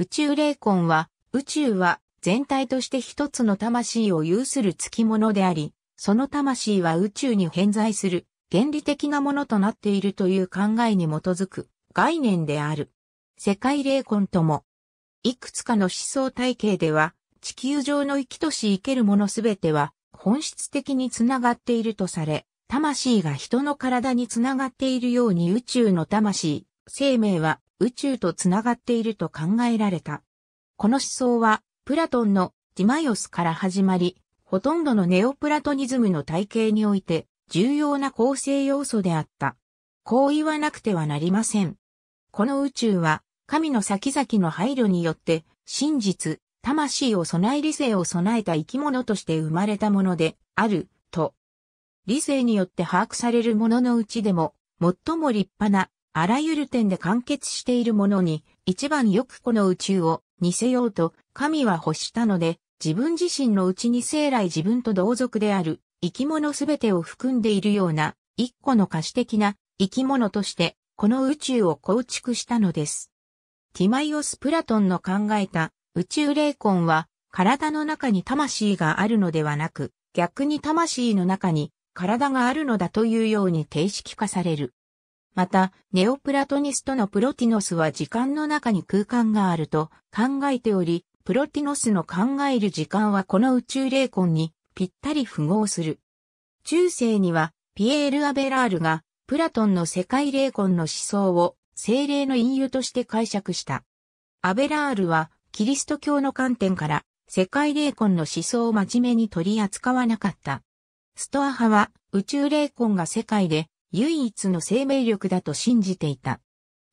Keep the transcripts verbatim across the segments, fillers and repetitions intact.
宇宙霊魂は、宇宙は全体として一つの魂を有する付き物であり、その魂は宇宙に偏在する原理的なものとなっているという考えに基づく概念である。世界霊魂とも、いくつかの思想体系では、地球上の生きとし生けるものすべては本質的につながっているとされ、魂が人の体につながっているように宇宙の魂、生命は宇宙とつながっていると考えられた。この思想は、プラトンのティマイオスから始まり、ほとんどのネオプラトニズムの体系において重要な構成要素であった。こう言わなくてはなりません。この宇宙は、神の先々の配慮によって、真実、魂を備え理性を備えた生き物として生まれたものである、と。理性によって把握されるもののうちでも、最も立派な、あらゆる点で完結しているものに、一番よくこの宇宙を似せようと、神は欲したので、自分自身のうちに生来自分と同族である、生き物すべてを含んでいるような、一個の可視的な生き物として、この宇宙を構築したのです。ティマイオス・プラトンの考えた宇宙霊魂は体の中に魂があるのではなく逆に魂の中に体があるのだというように定式化される。またネオプラトニストのプロティノスは時間の中に空間があると考えており、プロティノスの考える時間はこの宇宙霊魂にぴったり符合する。中世にはピエール・アベラールがプラトンの世界霊魂の思想を精霊の隠喩として解釈した。アベラールは、キリスト教の観点から、世界霊魂の思想を真面目に取り扱わなかった。ストア派は、宇宙霊魂が世界で唯一の生命力だと信じていた。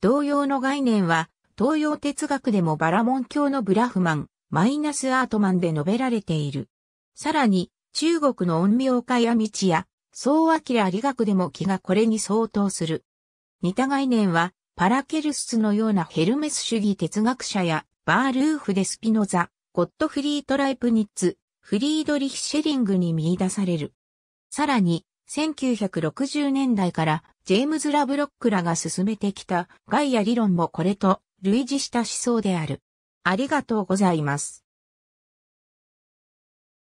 同様の概念は、東洋哲学でもバラモン教のブラフマン、マイナスアートマンで述べられている。さらに、中国の陰陽家や日夜、総明理学でも気がこれに相当する。似た概念は、パラケルスのようなヘルメス主義哲学者やバールーフ・デスピノザ、ゴットフリート・ライプニッツ、フリードリヒ・シェリングに見出される。さらに、せんきゅうひゃくろくじゅうねんだいからジェームズ・ラブロックらが進めてきたガイア理論もこれと類似した思想である。ありがとうございます。